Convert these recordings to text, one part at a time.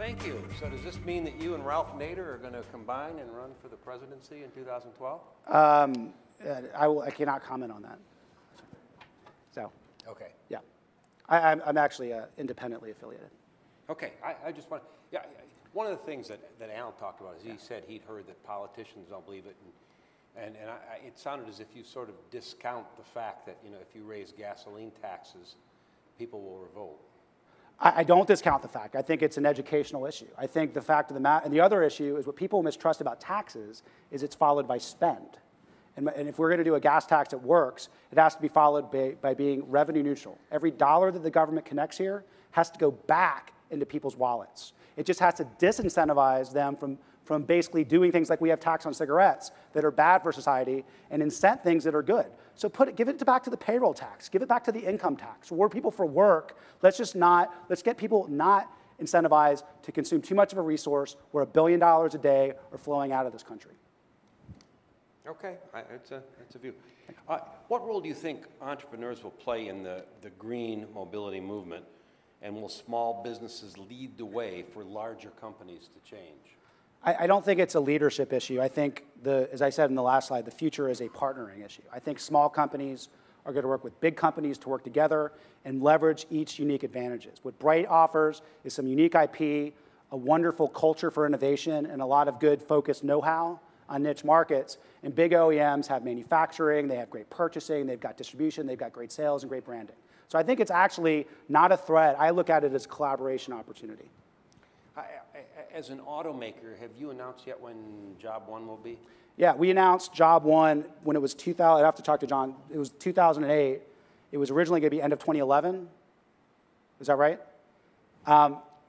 Thank you. So does this mean that you and Ralph Nader are going to combine and run for the presidency in 2012? I cannot comment on that. So. Okay. Yeah. I'm actually independently affiliated. Okay. I just want. Yeah. One of the things that Alan talked about is he said he'd heard that politicians don't believe it, and it sounded as if you sort of discount the fact that if you raise gasoline taxes, people will revolt. I don't discount the fact. I think it's an educational issue. I think the fact of the matter, and the other issue is what people mistrust about taxes is it's followed by spend. And if we're going to do a gas tax that works, it has to be followed by being revenue neutral. Every dollar that the government connects here has to go back into people's wallets. It just has to disincentivize them from basically doing things like we have tax on cigarettes that are bad for society and incent things that are good. So give it back to the payroll tax. Give it back to the income tax. Reward people for work. Let's get people not incentivized to consume too much of a resource where $1 billion a day are flowing out of this country. Okay, it's a view. What role do you think entrepreneurs will play in the green mobility movement, and will small businesses lead the way for larger companies to change? I don't think it's a leadership issue. I think, as I said in the last slide, the future is a partnering issue. I think small companies are going to work with big companies to work together and leverage each unique advantages. What Bright offers is some unique IP, a wonderful culture for innovation, and a lot of good focused know-how on niche markets, and big OEMs have manufacturing, they have great purchasing, they've got distribution, they've got great sales and great branding. So I think it's actually not a threat. I look at it as a collaboration opportunity. As an automaker, have you announced yet when Job 1 will be? Yeah, we announced Job 1 when it was 2000, I'd have to talk to John, it was 2008. It was originally gonna be end of 2011. Is that right?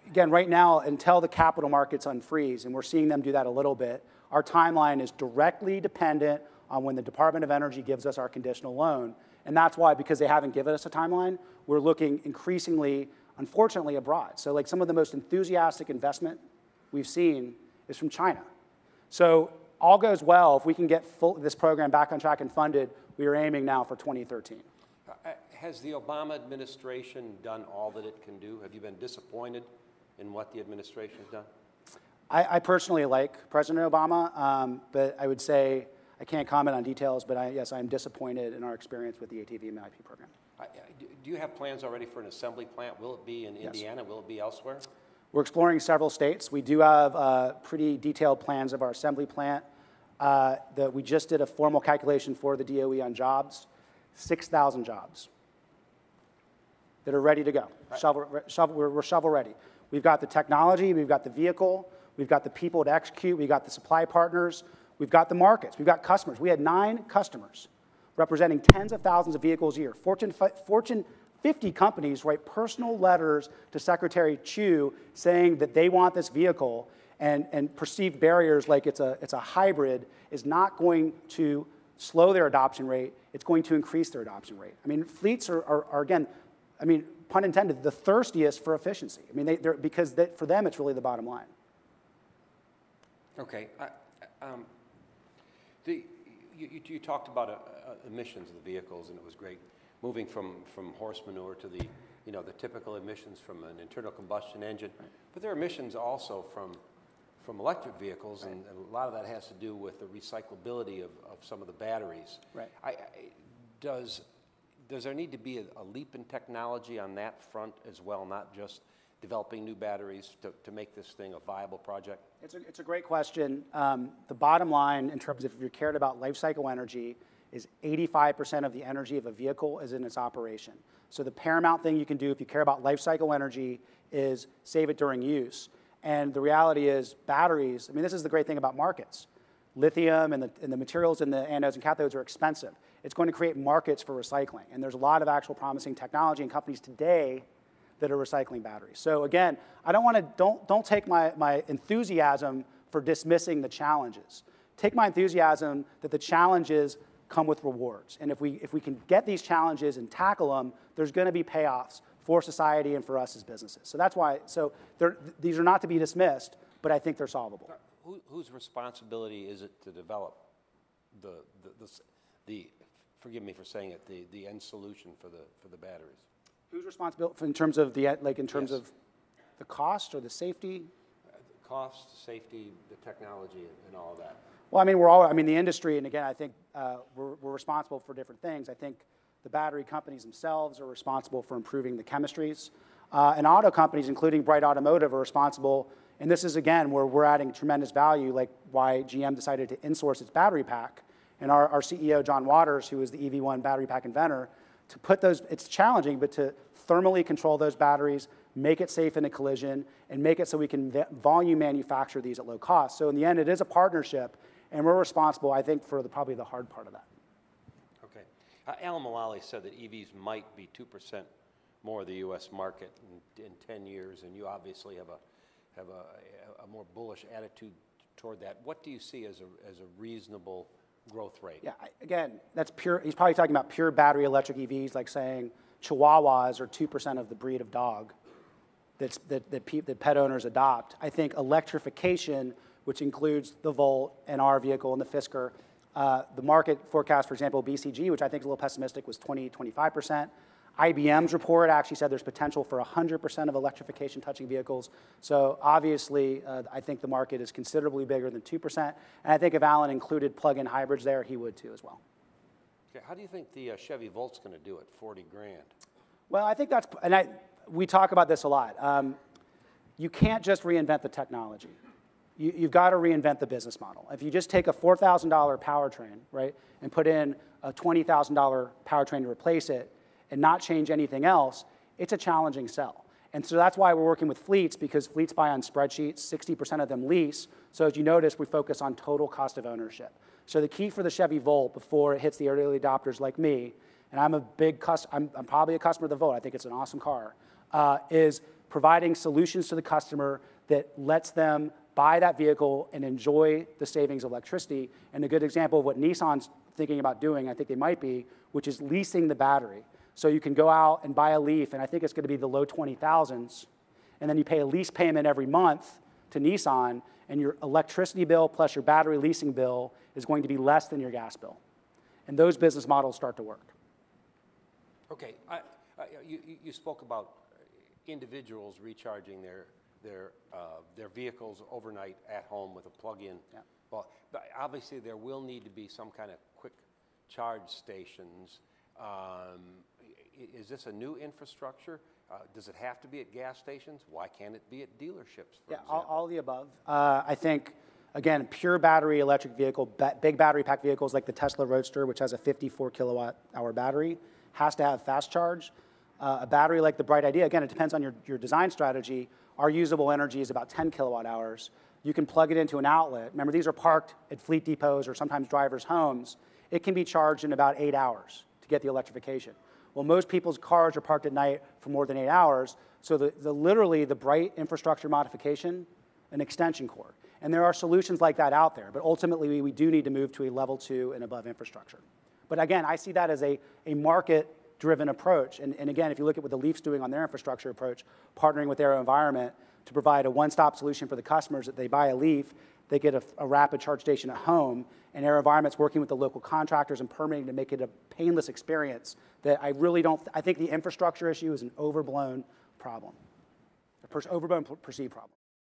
Again, right now, until the capital markets unfreeze, and we're seeing them do that a little bit, our timeline is directly dependent on when the Department of Energy gives us our conditional loan. And that's why, because they haven't given us a timeline, we're looking increasingly, unfortunately, abroad. So like some of the most enthusiastic investment we've seen is from China. So all goes well, if we can get this program back on track and funded, we are aiming now for 2013. Has the Obama administration done all that it can do? Have you been disappointed in what the administration has done? I personally like President Obama, but I would say, I can't comment on details, but yes, I'm disappointed in our experience with the ATV and IP program. Do you have plans already for an assembly plant? Will it be in Indiana? Will it be elsewhere? We're exploring several states. We do have pretty detailed plans of our assembly plant. That we just did a formal calculation for the DOE on jobs, 6,000 jobs that are ready to go. Right. We're shovel ready. We've got the technology, we've got the vehicle, we've got the people to execute, we've got the supply partners, we've got the markets, we've got customers. We had 9 customers representing tens of thousands of vehicles a year. Fortune 50 companies write personal letters to Secretary Chu saying that they want this vehicle, and perceived barriers like it's a hybrid is not going to slow their adoption rate, it's going to increase their adoption rate. I mean, fleets are again, I mean, pun intended, the thirstiest for efficiency. I mean, for them, it's really the bottom line. Okay, you talked about emissions of the vehicles, and it was great, moving from horse manure to the, the typical emissions from an internal combustion engine, right. But there are emissions also from electric vehicles, right. and a lot of that has to do with the recyclability of some of the batteries. Right. Does there need to be a leap in technology on that front as well, not just developing new batteries to make this thing a viable project? It's a great question. The bottom line, in terms of if you're cared about life cycle energy, is 85% of the energy of a vehicle is in its operation. So the paramount thing you can do if you care about life cycle energy is save it during use. And the reality is batteries, I mean, this is the great thing about markets. Lithium and the materials in the anodes and cathodes are expensive. It's going to create markets for recycling. And there's a lot of actual promising technology and companies today that are recycling batteries. So again, I don't want to, don't take my enthusiasm for dismissing the challenges. Take my enthusiasm that the challenges come with rewards. And if we can get these challenges and tackle them, there's going to be payoffs for society and for us as businesses. So that's why, so these are not to be dismissed, but I think they're solvable. Whose responsibility is it to develop the forgive me for saying it, the end solution for the batteries? Who's responsible in terms of the cost or the safety? cost, safety, the technology, and all of that? Well, I mean, the industry, and again, I think we're responsible for different things. I think the battery companies themselves are responsible for improving the chemistries. And auto companies, including Bright Automotive, are responsible. And this is, again, where we're adding tremendous value, like why GM decided to insource its battery pack. And our CEO, John Waters, who is the EV1 battery pack inventor, to put those, it's challenging, but to thermally control those batteries, make it safe in a collision, and make it so we can volume manufacture these at low cost. So in the end, it is a partnership, and we're responsible, I think, for probably the hard part of that. Okay. Alan Mulally said that EVs might be 2% more of the U.S. market in 10 years, and you obviously have a more bullish attitude toward that. What do you see as a reasonable growth rate? Yeah, again, that's pure, he's probably talking about pure battery electric EVs, like saying Chihuahuas are 2% of the breed of dog that pet owners adopt. I think electrification, which includes the Volt and our vehicle and the Fisker, the market forecast, for example, BCG, which I think is a little pessimistic, was 20, 25%. IBM's report actually said there's potential for 100% of electrification touching vehicles. So obviously, I think the market is considerably bigger than 2%. And I think if Alan included plug-in hybrids there, he would too as well. Okay, how do you think the Chevy Volt's going to do at 40 grand? Well, I think that's, and we talk about this a lot. You can't just reinvent the technology. You've got to reinvent the business model. If you just take a $4,000 powertrain, right, and put in a $20,000 powertrain to replace it, and not change anything else, it's a challenging sell. And so that's why we're working with fleets, because fleets buy on spreadsheets, 60% of them lease. So as you notice, we focus on total cost of ownership. So the key for the Chevy Volt before it hits the early adopters like me, and I'm probably a customer of the Volt, I think it's an awesome car, is providing solutions to the customer that lets them buy that vehicle and enjoy the savings of electricity. And a good example of what Nissan's thinking about doing, I think they might be, which is leasing the battery. So you can go out and buy a LEAF, and I think it's going to be the low 20,000s, and then you pay a lease payment every month to Nissan, and your electricity bill plus your battery leasing bill is going to be less than your gas bill. And those business models start to work. Okay. You spoke about individuals recharging their vehicles overnight at home with a plug-in. Yeah. Well, obviously, there will need to be some kind of quick charge stations. Is this a new infrastructure? Does it have to be at gas stations? Why can't it be at dealerships, for example? All the above. I think, again, pure battery electric vehicle, big battery pack vehicles like the Tesla Roadster, which has a 54-kilowatt-hour battery, has to have fast charge. A battery like the Bright Idea, again, it depends on your design strategy. Our usable energy is about 10 kilowatt hours. You can plug it into an outlet. Remember, these are parked at fleet depots or sometimes drivers' homes. It can be charged in about 8 hours. Get the electrification. Well, most people's cars are parked at night for more than 8 hours, so literally the Bright infrastructure modification, an extension cord. And there are solutions like that out there, but ultimately we do need to move to a level 2 and above infrastructure. But again, I see that as a market-driven approach. And again, if you look at what the LEAF's doing on their infrastructure approach, partnering with Air Environment to provide a one-stop solution for the customers that they buy a LEAF, they get a rapid charge station at home, and Air Environment's working with the local contractors and permitting to make it a painless experience that I really don't, I think the infrastructure issue is an overblown problem, a perceived problem.